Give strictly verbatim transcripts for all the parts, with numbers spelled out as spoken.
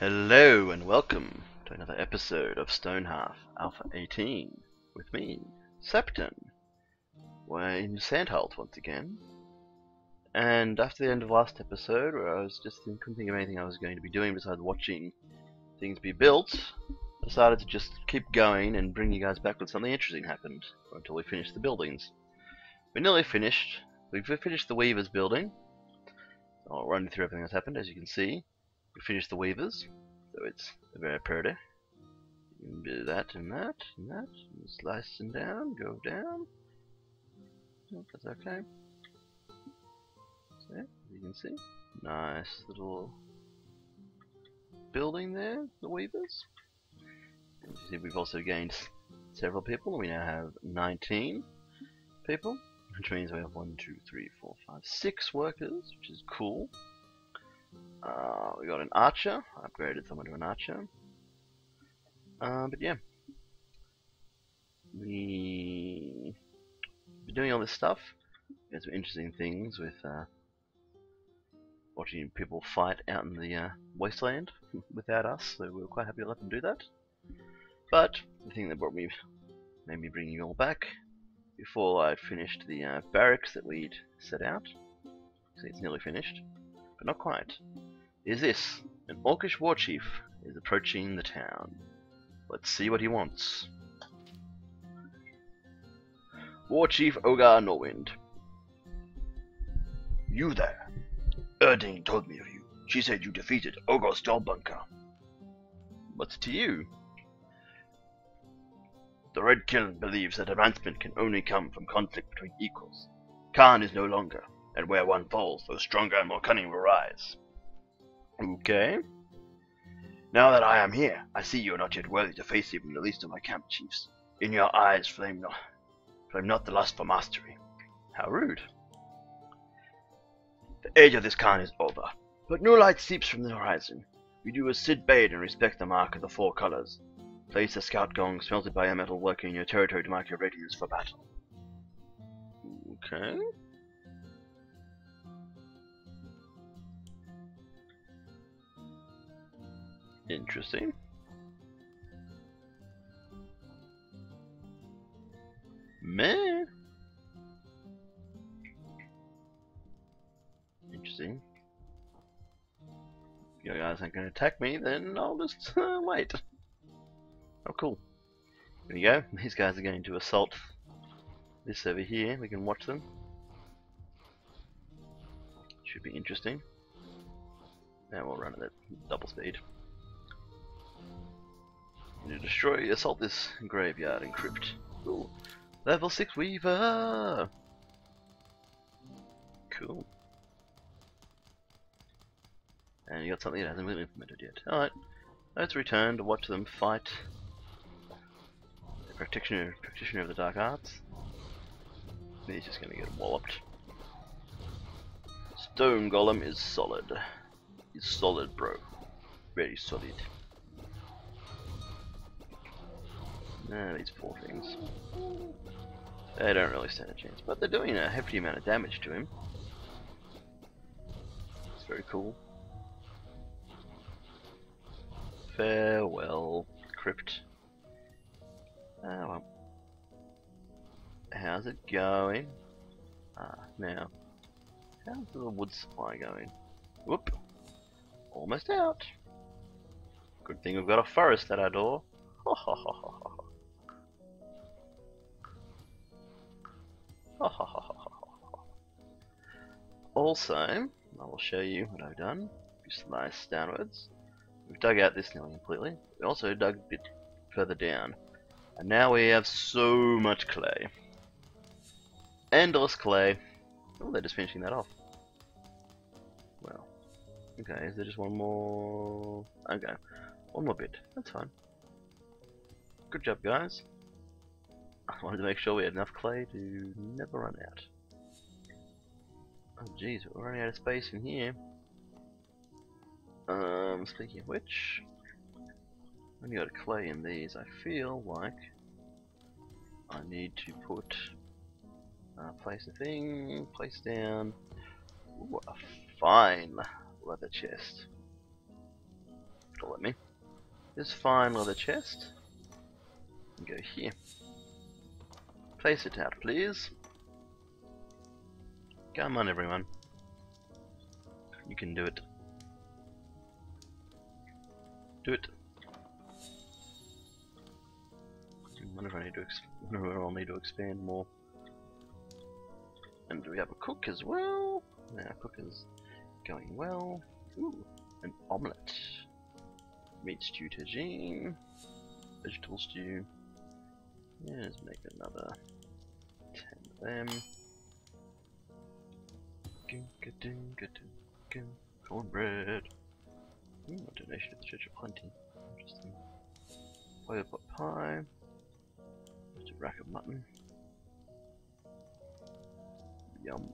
Hello and welcome to another episode of Stonehearth Alpha eighteen with me, Septon. We're in Sandholt once again. And after the end of last episode, where I was just couldn't think of anything I was going to be doing besides watching things be built, I decided to just keep going and bring you guys back when something interesting happened, or until we finished the buildings. We're nearly finished. We've finished the Weaver's building. I'll run you through everything that's happened, as you can see. We finished the Weavers, so it's a very pretty. You can do that and that and that. And slice them down, go down. Nope, that's okay. So, as you can see, nice little building there, the Weavers. As you see, we've also gained several people. We now have nineteen people, which means we have one, two, three, four, five, six workers, which is cool. Uh, we got an archer. I upgraded someone to an archer. Uh, but yeah, we been doing all this stuff. There's some interesting things with uh, watching people fight out in the uh, wasteland without us. So we were quite happy to let them do that. But the thing that brought me, made me bring you all back before I finished the uh, barracks that we'd set out. See, it's nearly finished. But not quite. Is this? An Orcish warchief is approaching the town. Let's see what he wants. Warchief Ogar Norwind. You there. Erdain told me of you. She said you defeated Ogar Stalbunker. What's to you? The Red Kiln believes that advancement can only come from conflict between equals. Khan is no longer. And where one falls, those stronger and more cunning will rise. Okay. Now that I am here, I see you are not yet worthy to face even the least of my camp chiefs. In your eyes flame not, flame not the lust for mastery. How rude. The age of this Khan is over, but new light seeps from the horizon. We do as Sid bade and respect the mark of the four colors. Place a scout gong smelted by a metal worker in your territory to mark your readiness for battle. Okay. Interesting. Meh. Interesting. If you guys aren't going to attack me, then I'll just uh, wait. Oh, cool. There we go. These guys are going to assault this over here. We can watch them. Should be interesting. Now we'll run at double speed. To destroy, assault this graveyard and crypt. Ooh, level six Weaver! Cool. And you got something that hasn't been implemented yet. Alright, let's return to watch them fight. The practitioner, practitioner of the dark arts. He's just gonna get walloped. Stone Golem is solid. He's solid, bro. Very solid. Nah, these poor things. They don't really stand a chance, but they're doing a hefty amount of damage to him. It's very cool. Farewell, crypt. Ah, well. How's it going? Ah, now. How's the wood supply going? Whoop. Almost out. Good thing we've got a forest at our door. Ho ho ho ho ho. Also, I will show you what I've done. You slice downwards. We've dug out this nearly completely. We also dug a bit further down. And now we have so much clay. Endless clay. Oh, they're just finishing that off. Well, okay, is there just one more? Okay, one more bit. That's fine. Good job, guys. I wanted to make sure we had enough clay to never run out. Oh jeez, we're running out of space in here. Um, speaking of which, when you got clay in these, I feel like I need to put uh, place a thing, place down. Ooh, a fine leather chest. All this fine leather chest and go here. Place it out, please. Come on, everyone. You can do it. Do it. I wonder if I need to ex I wonder if I'll need to expand more. And do we have a cook as well? Now, cook is going well. Ooh, an omelette. Meat stew tagine. Vegetable stew. Yeah, let's make another ten of them. Cornbread. Ooh, a donation to the Church of Plenty. Interesting. Flavor pot pie. Just a rack of mutton. Yum.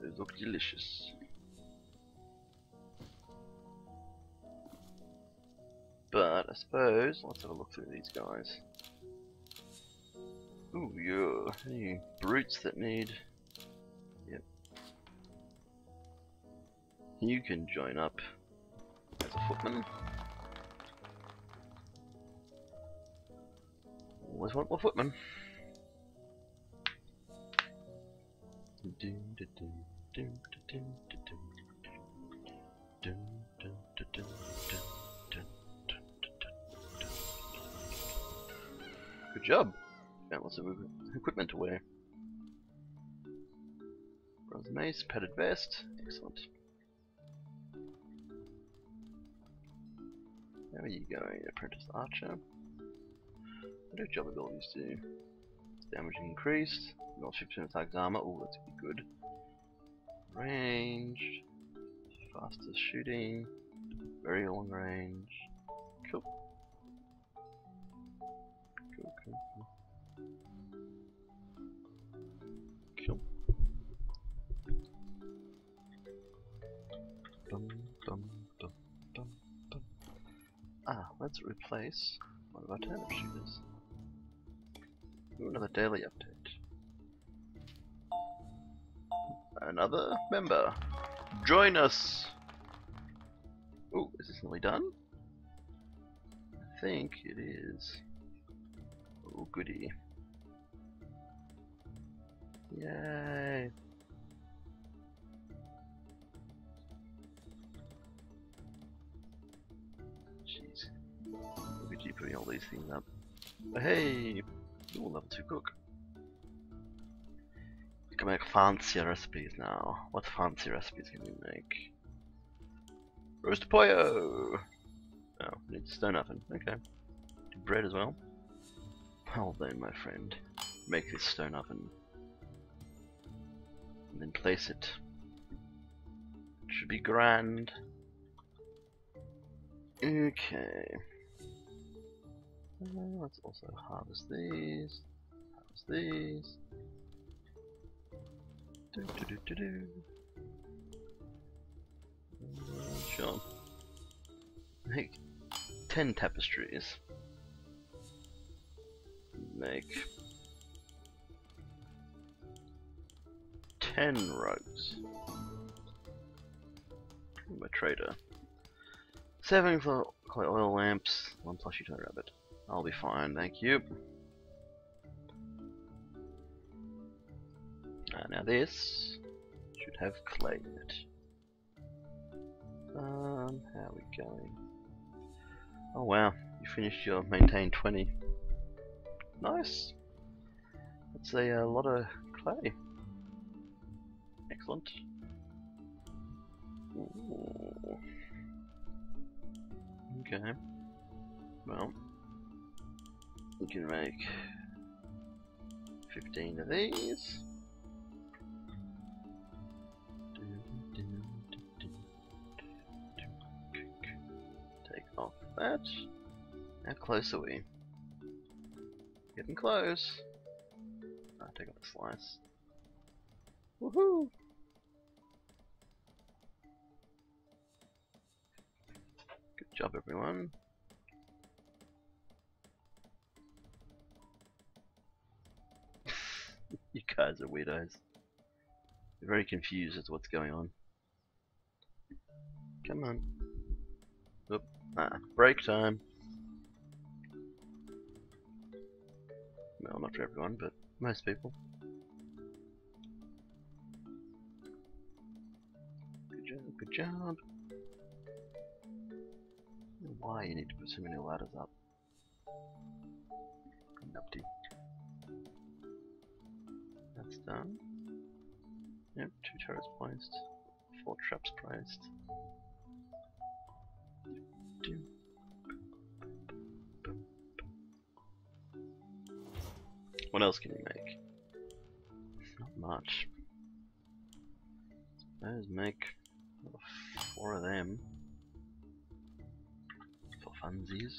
Those look delicious. But I suppose let's have a look through these guys. Ooh, yeah, any brutes that need. Yep. You can join up as a footman. Always want more footmen. Good job. Found lots of equipment to wear. Bronze mace, padded vest, excellent. How are you going, apprentice archer? What do job abilities do? Damage increased. Got fifteen attack armor. Oh, that's good. Range, fastest shooting, very long range. Cool. Cool, cool, cool. Cool. Dum, dum, dum, dum, dum. Ah, let's replace one of our turnip shooters. Ooh, another daily update. Another member. Join us! Oh, is this nearly done? I think it is. Oh, goody. Yay! Jeez. Look at you putting all these things up. Oh, hey! Ooh, level two cook. We can make fancier recipes now. What fancy recipes can we make? Roast pollo! Oh, we need stone oven. Okay. Do bread as well. Well then, my friend. Make this stone oven. And then place it. It should be grand. Okay. Let's also harvest these. Harvest these. Do, do, do, do, do. Sure. Make ten tapestries. Make ten ropes. I'm a trader. Seven for clay oil lamps. One plushie to the rabbit. I'll be fine, thank you. Uh, now this should have clay in it. Um, how are we going? Oh wow, you finished your maintain twenty. Nice. That's a, a lot of clay. Excellent. Ooh. Okay. Well. We can make fifteen of these. Take off that. How close are we? Getting close. I'll take off the slice. Woohoo! Good job, everyone. You guys are weirdos. You're very confused as to what's going on. Come on. Oop. Ah, break time. Well, not for everyone, but most people. Good job, good job. Why you need to put so many ladders up? Nupty. That's done. Yep, two turrets placed, four traps placed. What else can you make? Not much. Let's make four of them for funsies.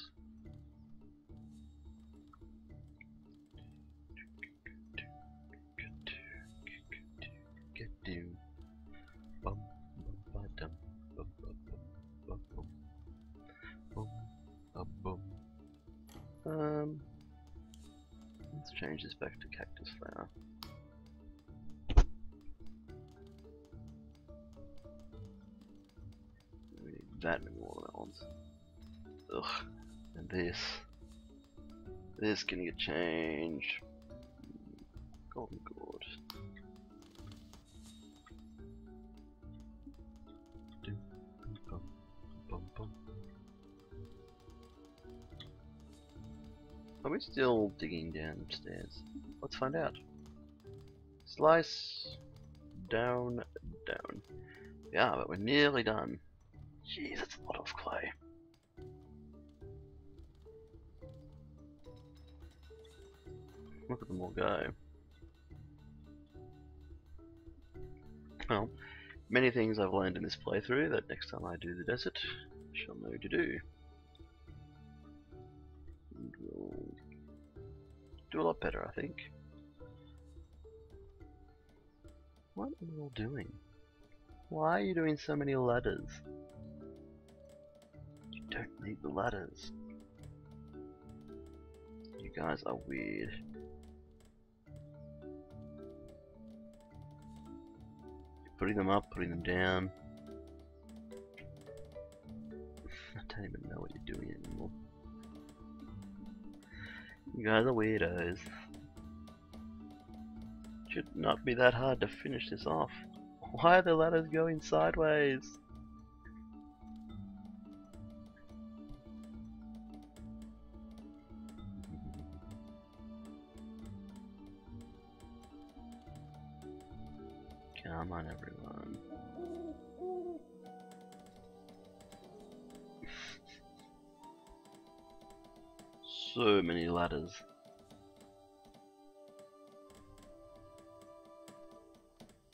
Um, let's change this back to cactus flower. We need that many more rounds. Ugh, and this. This can get changed. Golden gourd. Are we still digging downstairs? Let's find out. Slice down, down. Yeah, but we're nearly done. Jeez, that's a lot of clay. Look at them all go. Well, many things I've learned in this playthrough that next time I do the desert, I shall know to do. Do a lot better, I think. What are you all doing? Why are you doing so many ladders? You don't need the ladders. You guys are weird. You're putting them up, putting them down. I don't even know what you're doing anymore. You guys are weirdos. Should not be that hard to finish this off. Why are the ladders going sideways? Come on, everyone. So many ladders.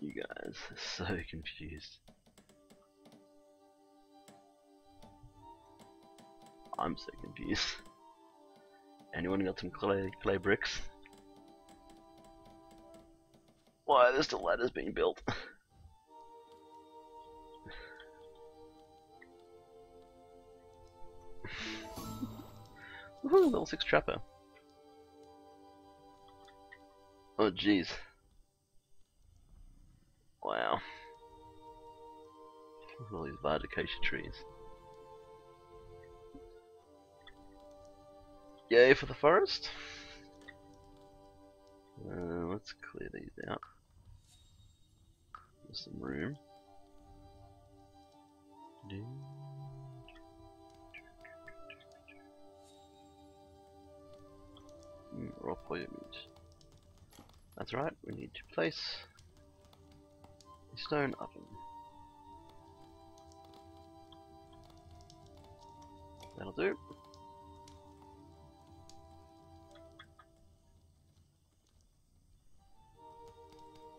You guys are so confused. I'm so confused. Anyone got some clay, clay bricks? Why are there still ladders being built? Woohoo, level six trapper. Oh jeez. Wow. Look at all these large acacia trees. Yay for the forest. Uh, let's clear these out. There's some room. Do raw polio meat. That's right, we need to place a stone oven. That'll do.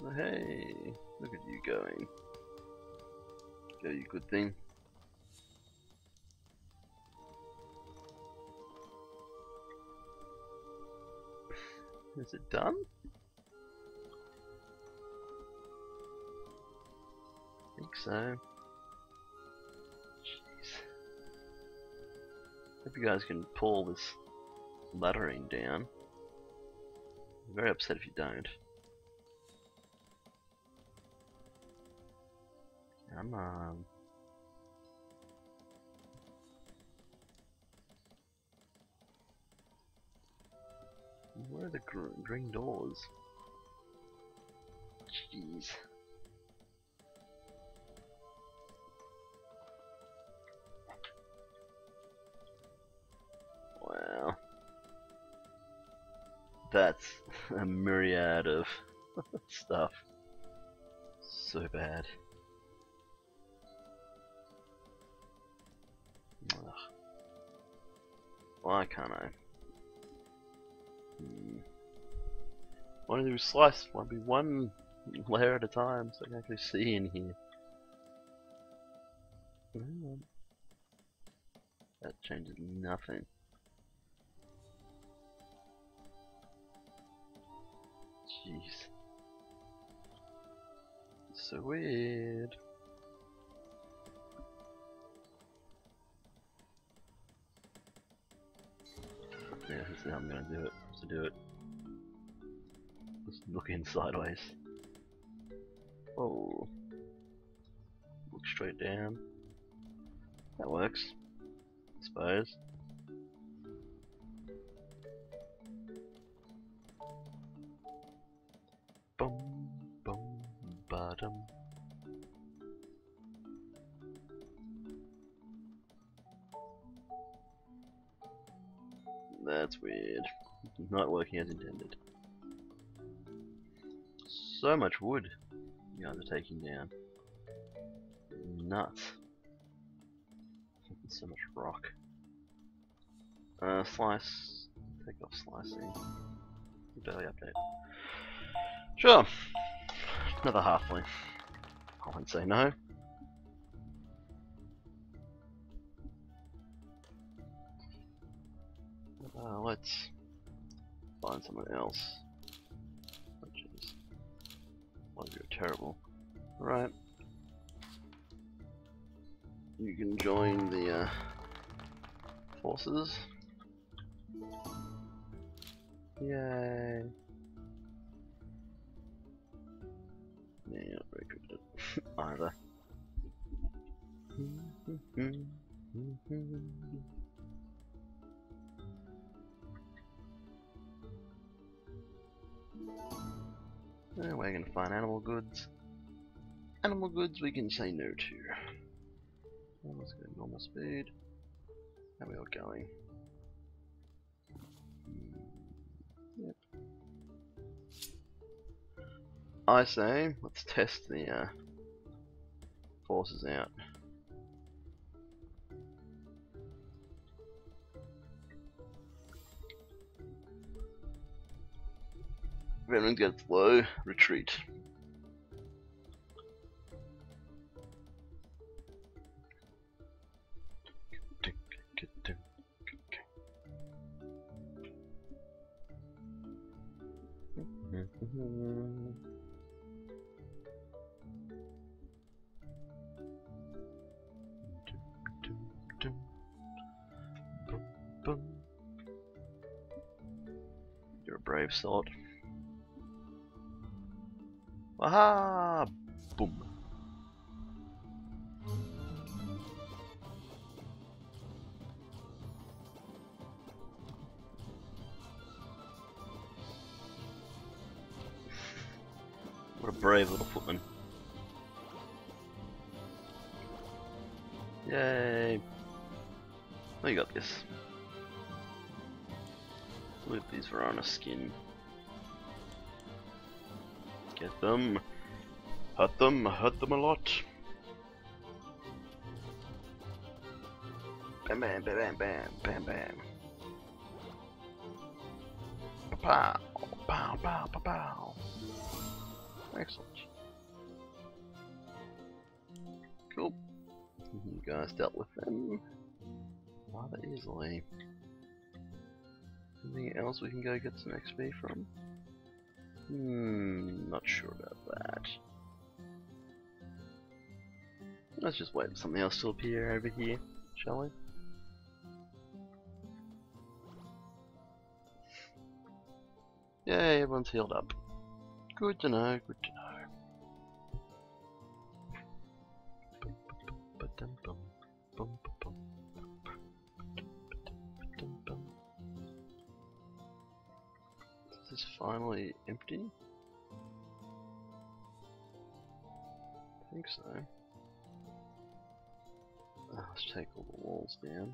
Oh, hey, look at you going. Go, you good thing. Is it done? I think so. Jeez. Hope you guys can pull this laddering down. I'm very upset if you don't. Come on. the gr green doors? Jeez. Wow. That's a myriad of stuff. So bad. Ugh. Why can't I? Hmm. Why don't you slice? Why be one layer at a time so I can actually see in here? Mm. That changes nothing. Jeez. So weird. Yeah, this is how I'm gonna do it. To do it. Just look in sideways. Oh. Look straight down. That works. I suppose. Boom, boom, bottom. That's weird. Not working as intended. So much wood you guys are taking down. Nuts. So much rock. Uh, slice. Take off slicing. Daily update. Sure. Another halfling. I won't say no. Uh, let's find someone else. Oh jeez. Well, you're terrible. Alright. You can join the uh, forces. Yay. Yeah, you're not very good at either. Uh, we're gonna find animal goods. Animal goods we can say no to. Well, let's go normal speed. How are we all going? Yep. I say, let's test the uh, forces out. If everyone gets low, retreat. You're a brave sort. Aha! Boom. What a brave little footman. Yay. Oh, you got this. Look at these Varana skin. Get them, hurt them, hurt them a lot. Bam, bam, bam, bam, bam, bam, bam. Pow, pow, pow, pow, pow. Excellent. Cool. You guys dealt with them rather easily. Anything else we can go get some X P from? Hmm, not sure about that. Let's just wait for something else to appear over here, shall we? Yay, everyone's healed up. Good to know, good to know. is finally empty? I think so. Oh, let's take all the walls down.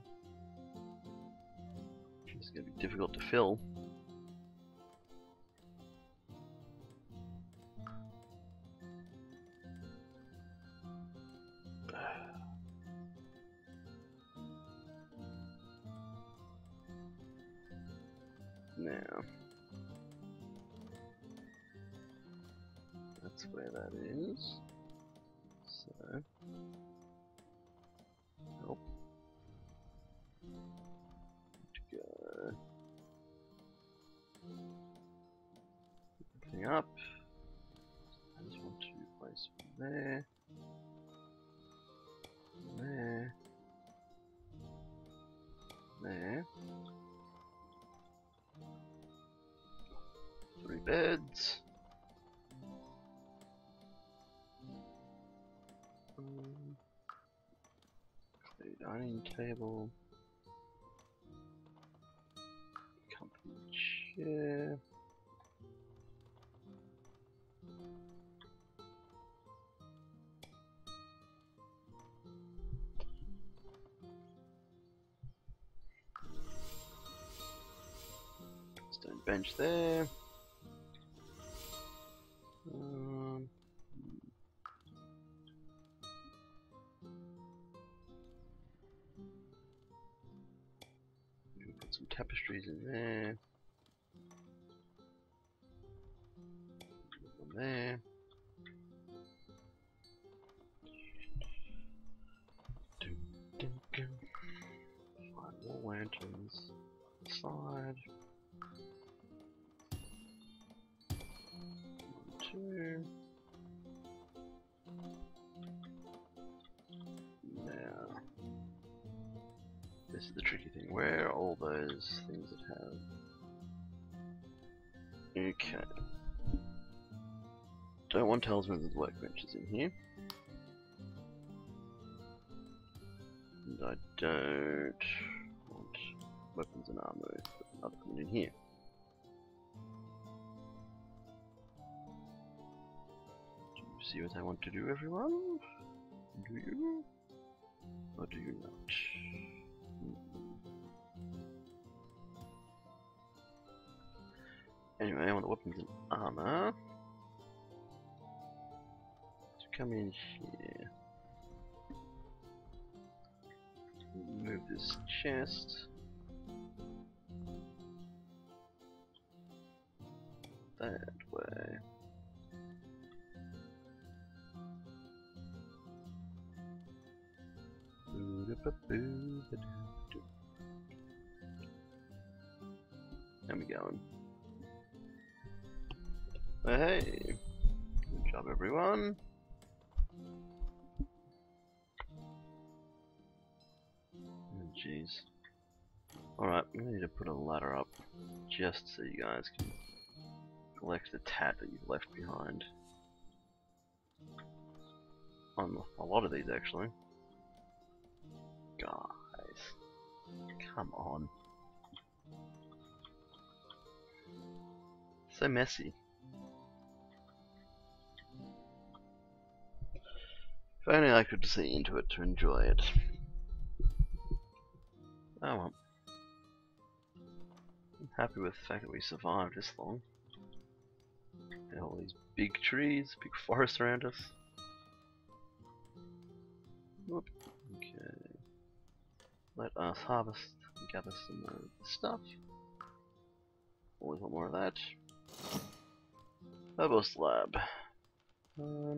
It's going to be difficult to fill. Now, that's where that is. So, help. Need to go. Everything up. I just want to place one there. There. There. Three beds. Um, dining table. Company chair. Stone bench there. Um, put some tapestries in there. Put one there. Find more lanterns on the side. Now, this is the tricky thing. Where are all those things that have? Okay. Don't want tells me there's workbenches in here, and I don't want weapons and armor with another one in here. See what I want to do, everyone? Do you? Or do you not? Anyway, I want the weapons and armor to come in here. Move this chest. That way. There we go. Hey, good job, everyone. Jeez. Oh, all right, we need to put a ladder up just so you guys can collect the tat that you've left behind. On a lot of these, actually. Guys, come on. So messy. If only I could see into it to enjoy it. Oh well. I'm happy with the fact that we survived this long. And all these big trees, big forests around us. Whoop. Okay. Let us harvest and gather some more stuff. Always want more of that. Turbo slab. Um,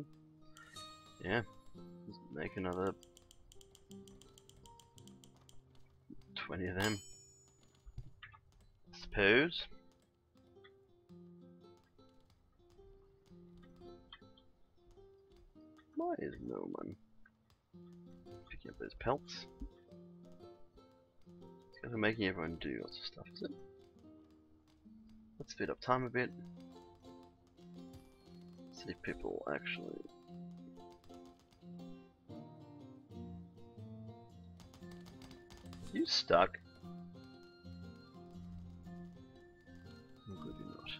yeah. Just make another twenty of them, I suppose. Why is no one picking up those pelts? We're making everyone do lots of stuff, is it? Let's speed up time a bit. See if people actually you stuck. Good, you're not.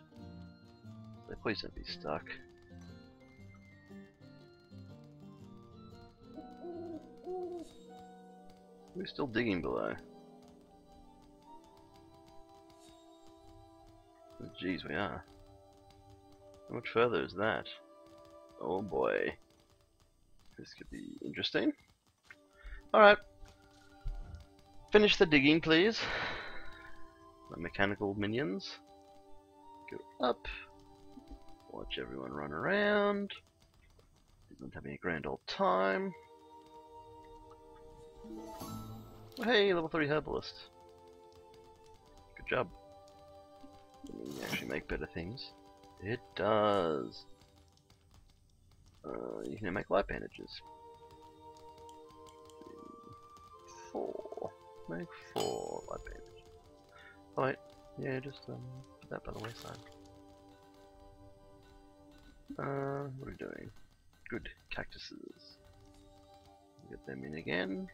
please don't be stuck. We're still digging below. Oh, geez, we are. How much further is that? Oh boy. This could be interesting. Alright. Finish the digging, please. My mechanical minions. Go up. Watch everyone run around. Everyone's having a grand old time. Hey, level three herbalist. Good job. You actually make better things. It does. Uh, you can make light bandages. Four. Make four light bandages. Oh wait, yeah, just um, put that by the wayside. Uh, what are we doing? Good cactuses. Get them in again.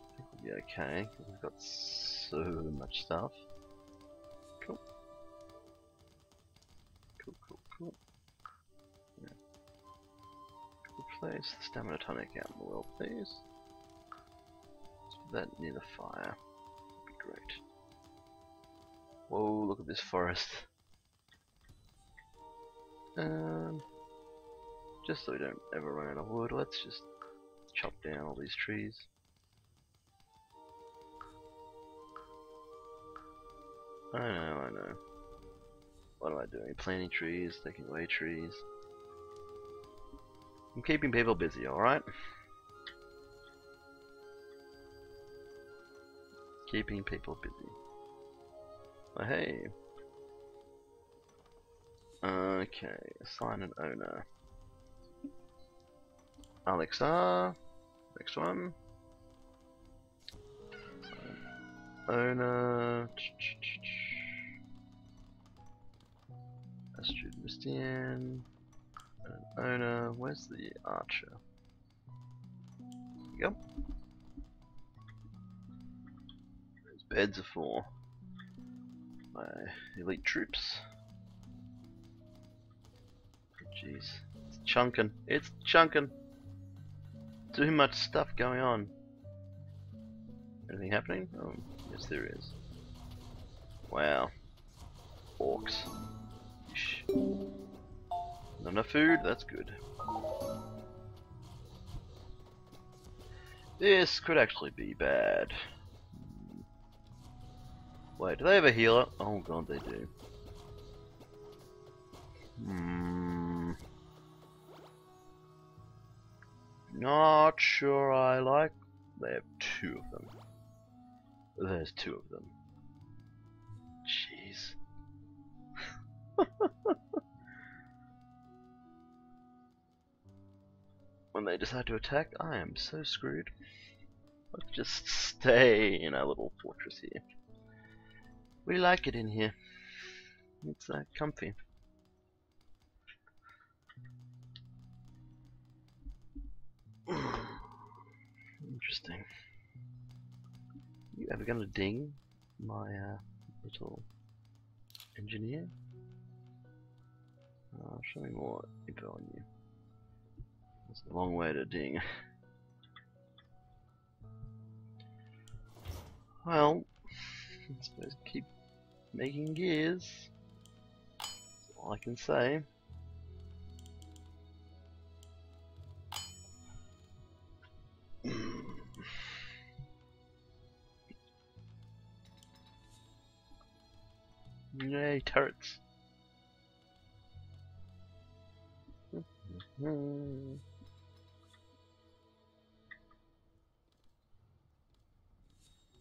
I think we'll be okay, because we've got so much stuff. Cool. Cool, cool, cool. Yeah. Good place. The stamina tonic out in the world, please. Let's put that near the fire. That'd be great. Whoa, look at this forest. Um. Just so we don't ever run out of wood, let's just chop down all these trees. I know, I know. What am I doing? Planting trees, taking away trees. I'm keeping people busy, alright? Keeping people busy. But hey. Okay, assign an owner. Alexar, next one. Owner. Astrid Mistian. Owner. Where's the archer? Yep. Those beds are for my elite troops. Jeez, it's chunking. It's chunking. Too much stuff going on. Anything happening? Oh, yes there is. Wow. Orcs. Not enough food? That's good. This could actually be bad. Wait, do they have a healer? Oh god, they do. Hmm. Not sure I like. They have two of them. There's two of them. Jeez. When they decide to attack, I am so screwed. Let's just stay in our little fortress here. We like it in here. It's uh, comfy. Interesting. You ever gonna ding my uh, little engineer? Oh, show me more info on you. That's a long way to ding. Well, I suppose keep making gears. That's all I can say. Yay, turrets.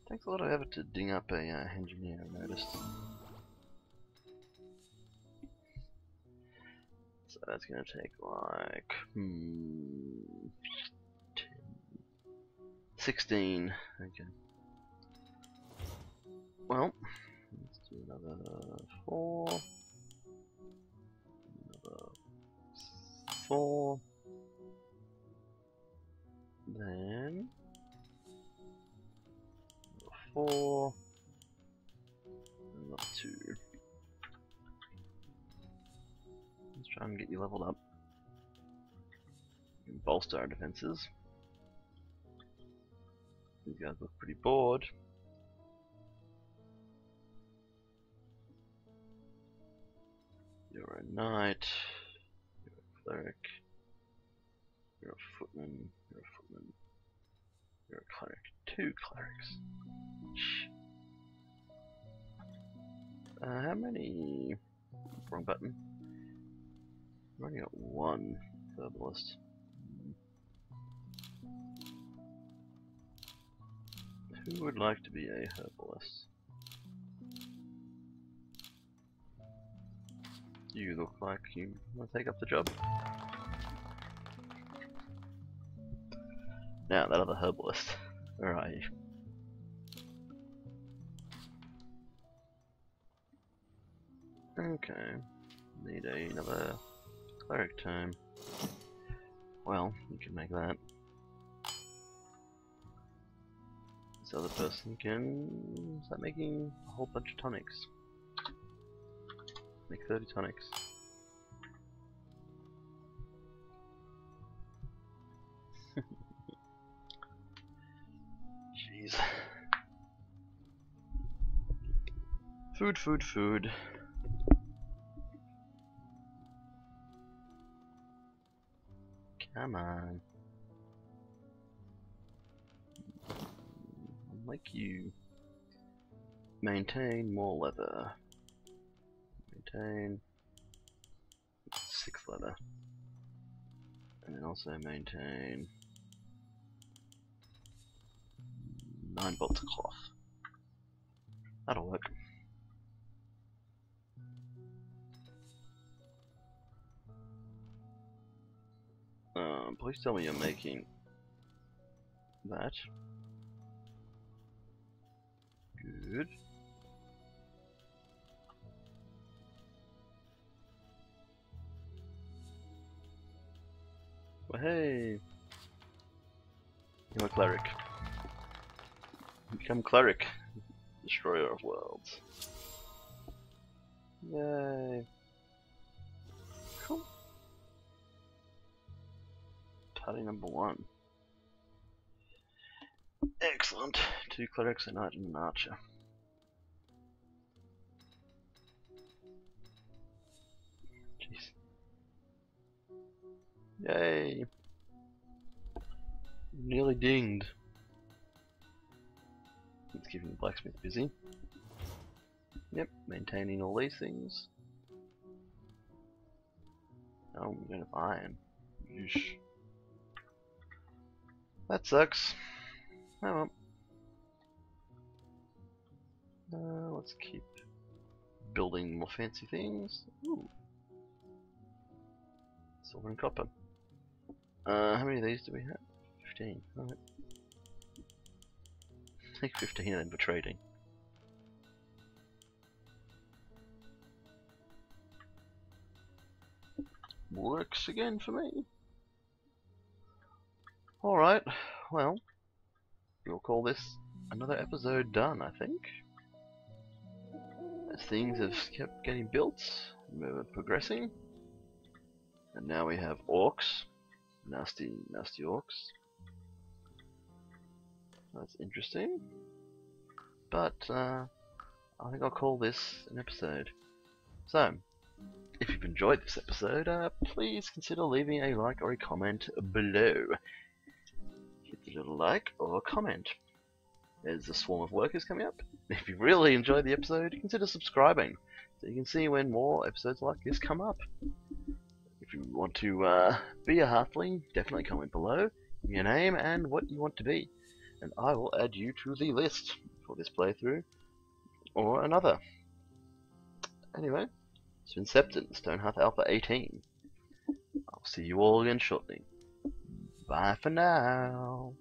Takes a lot of effort to ding up a uh, engineer, I noticed. So that's gonna take like hmm, sixteen. Okay. Well. Another four, another four, then four, and not two. Try and get you leveled up. We can bolster our defenses. These guys look pretty bored. You're a knight. You're a cleric. You're a footman. You're a footman. You're a cleric. Two clerics. Uh, how many? Wrong button. I've only got one herbalist. Who would like to be a herbalist? You look like you want to take up the job. Now, that other herbalist. Where are you? Okay. Need a, another cleric tome. Well, you can make that. This other person can start making a whole bunch of tonics. Make thirty tonics. Jeez. Food, food, food. Come on. I'll make you maintain more leather. Maintain six leather. And then also maintain nine bolts of cloth. That'll work. Um, please tell me you're making that. Good. Well, hey, you're a cleric. Become cleric, destroyer of worlds. Yay! Cool. Party number one. Excellent. Two clerics, a knight, and an archer. Jeez. Yay! Nearly dinged. It's keeping the blacksmith busy. Yep, maintaining all these things. Oh, we're going to have iron. Yeesh. That sucks. Oh well. Uh, let's keep building more fancy things. Ooh. Silver and copper. Uh, how many of these do we have? Fifteen. Alright. Take fifteen of them for trading. Works again for me. Alright, well, we'll call this another episode done, I think. As things have kept getting built, we were progressing. And now we have orcs. Nasty, nasty orcs. That's interesting. But, uh, I think I'll call this an episode. So, if you've enjoyed this episode, uh, please consider leaving a like or a comment below. Hit the little like or comment. There's a swarm of workers coming up. If you really enjoyed the episode, consider subscribing so you can see when more episodes like this come up. If you want to uh, be a halfling, definitely comment below your name and what you want to be, and I will add you to the list for this playthrough or another. Anyway, it's been Septon, Stonehearth Alpha eighteen. I'll see you all again shortly. Bye for now.